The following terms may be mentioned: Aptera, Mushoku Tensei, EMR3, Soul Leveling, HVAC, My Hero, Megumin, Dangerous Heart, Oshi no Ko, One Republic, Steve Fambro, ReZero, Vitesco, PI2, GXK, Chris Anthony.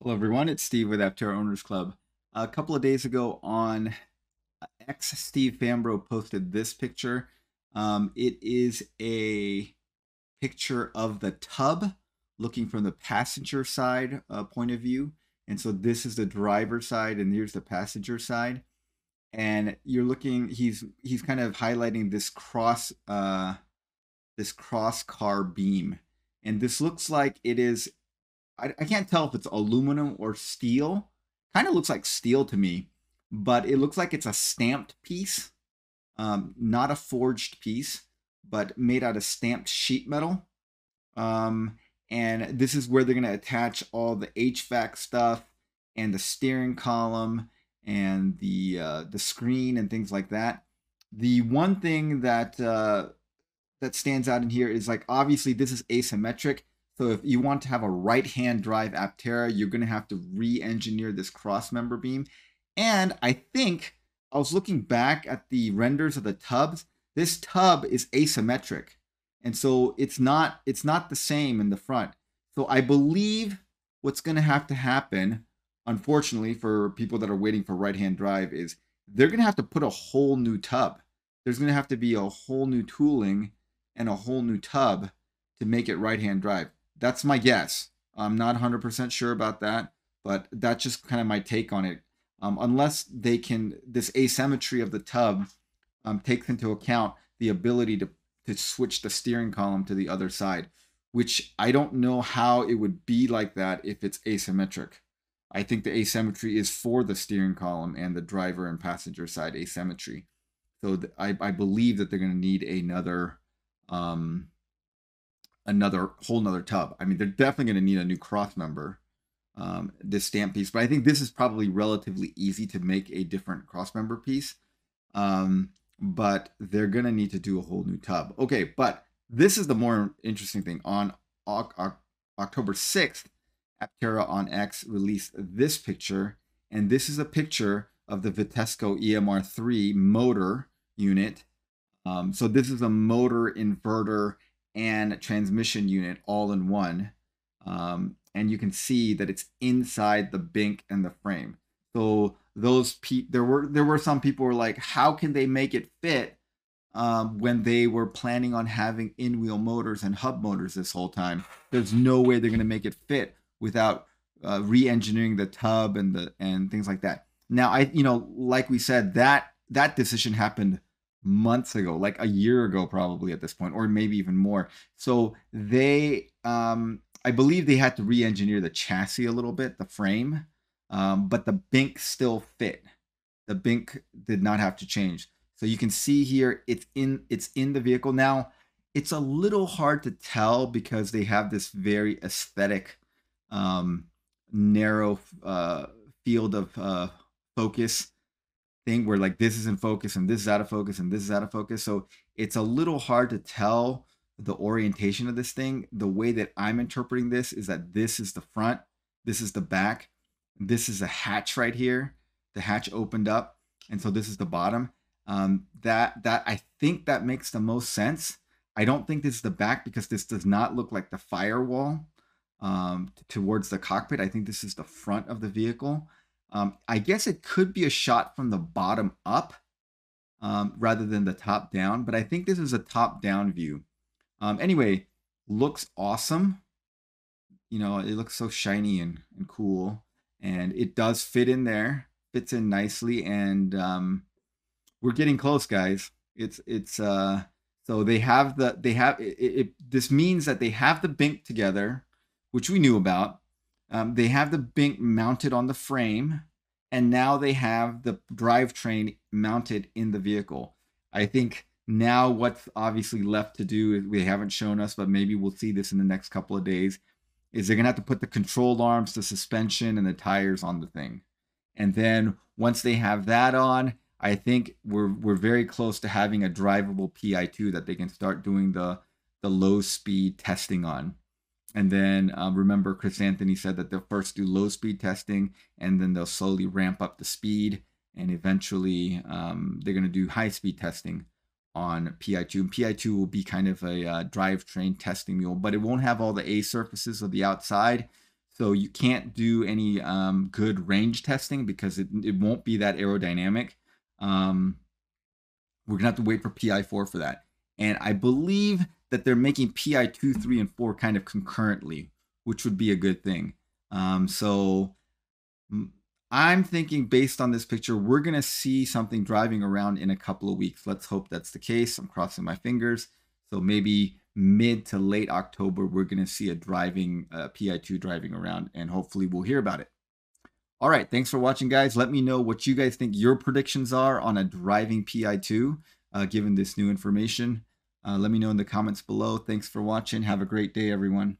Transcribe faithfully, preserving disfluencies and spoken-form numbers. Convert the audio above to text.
Hello everyone, it's Steve with Aptera Owners Club. A couple of days ago on X, Steve Fambro posted this picture. Um, it is a picture of the tub looking from the passenger side uh, point of view. And so this is the driver side and here's the passenger side. And you're looking, he's he's kind of highlighting this cross, uh, this cross car beam. And this looks like it is, I can't tell if it's aluminum or steel. Kind of looks like steel to me, but it looks like it's a stamped piece, um, not a forged piece, but made out of stamped sheet metal. Um, and this is where they're going to attach all the H V A C stuff and the steering column and the uh, the screen and things like that. The one thing that uh, that stands out in here is, like, obviously this is asymmetric. So if you want to have a right-hand drive Aptera, you're going to have to re-engineer this cross-member beam. And I think, I was looking back at the renders of the tubs, this tub is asymmetric. And so it's not, it's not the same in the front. So I believe what's going to have to happen, unfortunately, for people that are waiting for right-hand drive, is they're going to have to put a whole new tub. There's going to have to be a whole new tooling and a whole new tub to make it right-hand drive. That's my guess. I'm not one hundred percent sure about that, but that's just kind of my take on it. Um, unless they can, this asymmetry of the tub um, takes into account the ability to, to switch the steering column to the other side, which I don't know how it would be like that if it's asymmetric. I think the asymmetry is for the steering column and the driver and passenger side asymmetry. So th I, I believe that they're going to need another... Um, another whole nother tub. I mean, they're definitely going to need a new cross member, um, this stamp piece, but I think this is probably relatively easy to make a different cross member piece. Um, but they're going to need to do a whole new tub. Okay. But this is the more interesting thing. On October sixth, Aptera on X released this picture. And this is a picture of the Vitesco E M R three motor unit. Um, so this is a motor, inverter, and transmission unit all in one, um, and you can see that it's inside the bink and the frame. So those pe there were there were some people who were like, how can they make it fit um, when they were planning on having in-wheel motors and hub motors this whole time? There's no way they're going to make it fit without uh, re-engineering the tub and the and things like that. Now, I you know like we said, that that decision happened months ago, like a year ago probably at this point, or maybe even more. So they um I believe they had to re-engineer the chassis a little bit, the frame, um but the bink still fit. The bink did not have to change. So you can see here it's in it's in the vehicle now. It's a little hard to tell because they have this very aesthetic um narrow uh field of uh focus thing, where like this is in focus and this is out of focus and this is out of focus. So it's a little hard to tell the orientation of this thing. The way that I'm interpreting this is that this is the front, this is the back, this is a hatch right here. The hatch opened up, and so this is the bottom. Um, that that I think that makes the most sense. I don't think this is the back because this does not look like the firewall um, towards the cockpit. I think this is the front of the vehicle. Um, I guess it could be a shot from the bottom up um, rather than the top down, but I think this is a top down view. Um, anyway, looks awesome. You know, it looks so shiny and, and cool, and it does fit in there, fits in nicely. And um, we're getting close, guys. It's, it's, uh, so they have the, they have, it, it, this means that they have the bink together, which we knew about. Um, they have the bink mounted on the frame, and now they have the drivetrain mounted in the vehicle. I think now what's obviously left to do, is we haven't shown us, but maybe we'll see this in the next couple of days, is they're going to have to put the control arms, the suspension, and the tires on the thing. And then once they have that on, I think we're, we're very close to having a drivable P I two that they can start doing the, the low speed testing on. And then uh, remember, Chris Anthony said that they'll first do low speed testing, and then they'll slowly ramp up the speed. And eventually um, they're going to do high speed testing on P I two. And P I two will be kind of a uh, drivetrain testing mule, but it won't have all the A surfaces of the outside. So you can't do any um, good range testing because it, it won't be that aerodynamic. Um, we're going to have to wait for P I four for that. And I believe that they're making P I two, three, and four kind of concurrently, which would be a good thing. Um, so I'm thinking based on this picture, we're going to see something driving around in a couple of weeks. Let's hope that's the case. I'm crossing my fingers. So maybe mid to late October, we're going to see a driving uh, P I two driving around, and hopefully we'll hear about it. All right. Thanks for watching, guys. Let me know what you guys think your predictions are on a driving P I two, uh, given this new information. Uh, let me know in the comments below. Thanks for watching. Have a great day, everyone.